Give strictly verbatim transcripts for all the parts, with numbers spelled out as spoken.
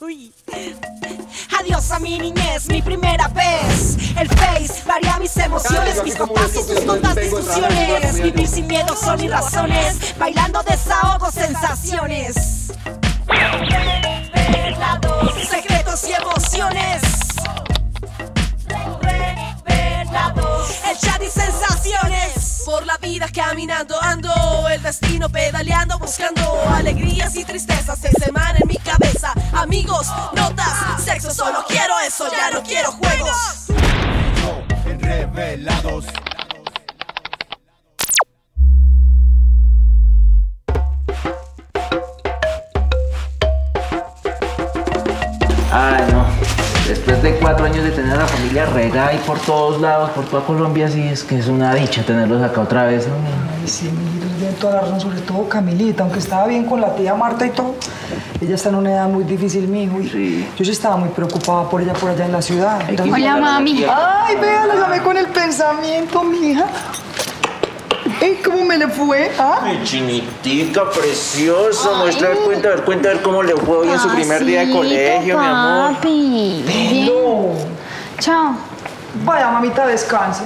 Uy. Adiós a mi niñez, mi primera vez. El Face varía mis emociones, mis notas y sus notas discusiones. Vivir sin miedo son mis razones, bailando desahogo sensaciones. Revelados, secretos y emociones. Revelados, el chat y sensaciones. Por la vida caminando ando, el destino pedaleando, buscando alegrías y tristezas se seman en mi cabeza. Amigos, notas, sexo, solo quiero eso, ya no quiero juegos. En Revelados. Ay, no. Después de cuatro años de tener a la familia regada y por todos lados, por toda Colombia, sí es que es una dicha tenerlos acá otra vez, ¿no? Ay, sí, mi de toda la razón, sobre todo Camilita, aunque estaba bien con la tía Marta y todo. Ella está en una edad muy difícil, mi hijo. Sí. Yo sí estaba muy preocupada por ella por allá en la ciudad. Ay, hola, mami. Ay, vea, la llamé con el pensamiento, mi hija. Ey, ¿cómo me le fue? ¿Ah? Mi chinitica preciosa. Muestra, cuenta, a ver, cuenta, a ver cómo le fue hoy en su primer día de colegio, papi, mi amor. Papi. Velo. Chao. Vaya, mamita, descanse.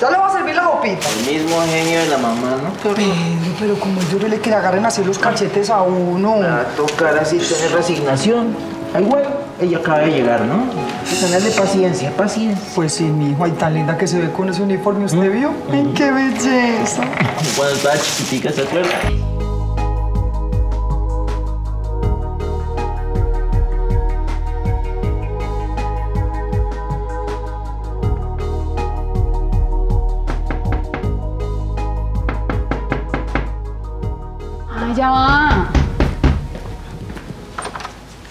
Ya le voy a servir la copita. El mismo genio de la mamá, ¿no? Pero, pero, pero como yo le que le agarren así los cachetes a uno. Va a tocar así, tener resignación. Igual, ella acaba de llegar, ¿no? Hay que tenerle paciencia, paciencia. Pues sí, mi hijo, ay, tan linda que se ve con ese uniforme, ¿usted vio? ¡Ay, mm-hmm. qué belleza! Cuando estaba chiquitica, ¿se acuerda? ¡Ay, ya va!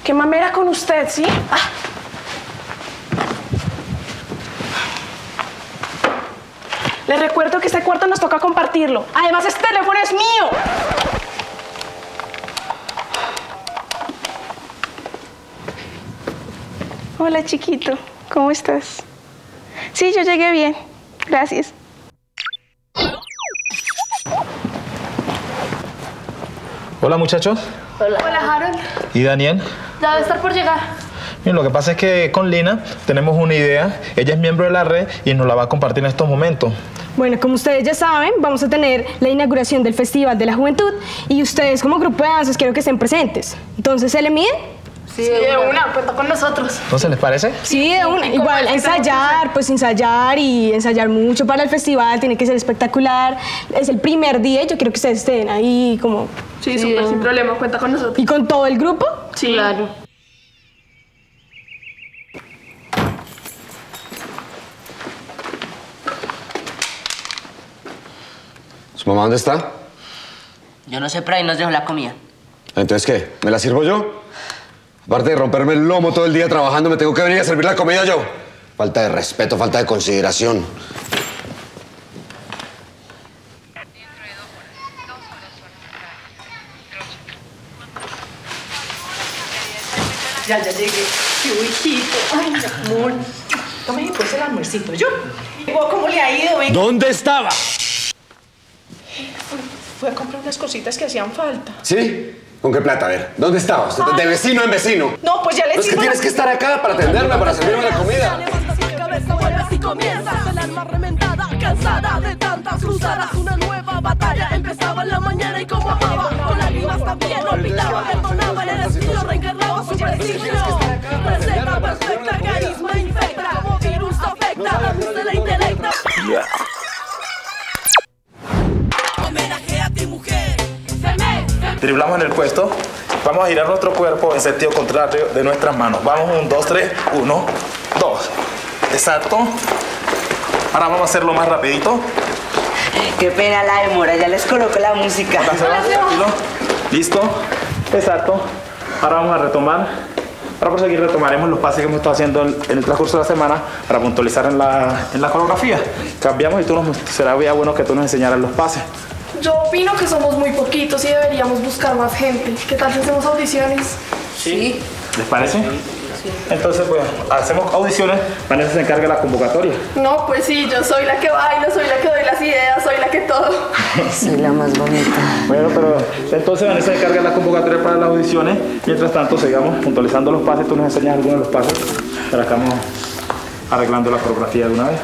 ¡Qué mamera con usted, sí! Ah. Les recuerdo que este cuarto nos toca compartirlo. Además, este teléfono es mío. Hola, chiquito. ¿Cómo estás? Sí, yo llegué bien. Gracias. Hola, muchachos. Hola. Hola, Harold. ¿Y Daniel? Ya debe estar por llegar. Bien, lo que pasa es que con Lina tenemos una idea. Ella es miembro de la red y nos la va a compartir en estos momentos. Bueno, como ustedes ya saben, vamos a tener la inauguración del Festival de la Juventud y ustedes como grupo de danzas quiero que estén presentes. Entonces, ¿se le miden? Sí, sí, de una. una. Cuenta con nosotros. ¿Entonces les parece? Sí, de una. Igual, ensayar, pues ensayar y ensayar mucho para el festival. Tiene que ser espectacular. Es el primer día y yo quiero que ustedes estén ahí como... Sí, sí, súper, sin problema. Cuenta con nosotros. ¿Y con todo el grupo? Sí. Claro. ¿Su mamá dónde está? Yo no sé, pero ahí nos dejó la comida. ¿Entonces qué? ¿Me la sirvo yo? Aparte de romperme el lomo todo el día trabajando, me tengo que venir a servir la comida yo. Falta de respeto, falta de consideración. Ya, ya llegué. ¡Qué hijito! ¡Ay, mi amor! Tome pues el almuercito, ¿yo? ¿Y vos cómo le ha ido? Ven. ¿Dónde estaba? Fue a comprar unas cositas que hacían falta. ¿Sí? ¿Con qué plata? A ver, ¿dónde estabas? Ay. De vecino en vecino. No, pues ya le digo. Es que tienes que estar acá para atenderla, para servirme la comida. El alma reventada, cansada de tantas cruzadas. Una nueva batalla empezaba en la mañana y como acaba. Con lágrimas también olvidaba, perdonaba en el estilo, reencarnaba su prestigio. Receta perfecta, carisma infecta, como virus afecta, la luz de la intelecta. Homenaje a ti, mujer. Driblamos en el puesto. Vamos a girar nuestro cuerpo en sentido contrario de nuestras manos. Vamos, un, dos, tres, uno, dos. Exacto. Ahora vamos a hacerlo más rapidito. Qué pena la demora, ya les coloco la música. Listo. Exacto. Ahora vamos a retomar. Ahora por seguir retomaremos los pases que hemos estado haciendo en el transcurso de la semana para puntualizar en la, en la coreografía. Cambiamos y tú nos, será bien bueno que tú nos enseñaras los pases. Yo opino que somos muy poquitos y deberíamos buscar más gente. ¿Qué tal si hacemos audiciones? Sí. ¿Les parece? Sí. Entonces, bueno, hacemos audiciones, Vanessa se encarga de la convocatoria. No, pues sí, yo soy la que baila, soy la que doy las ideas, soy la que todo. Soy la más bonita. Bueno, pero entonces Vanessa se encarga de la convocatoria para las audiciones. Mientras tanto, sigamos puntualizando los pases. Tú nos enseñas algunos de los pases. Para acá vamos arreglando la coreografía de una vez.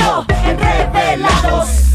Yo en Revelados.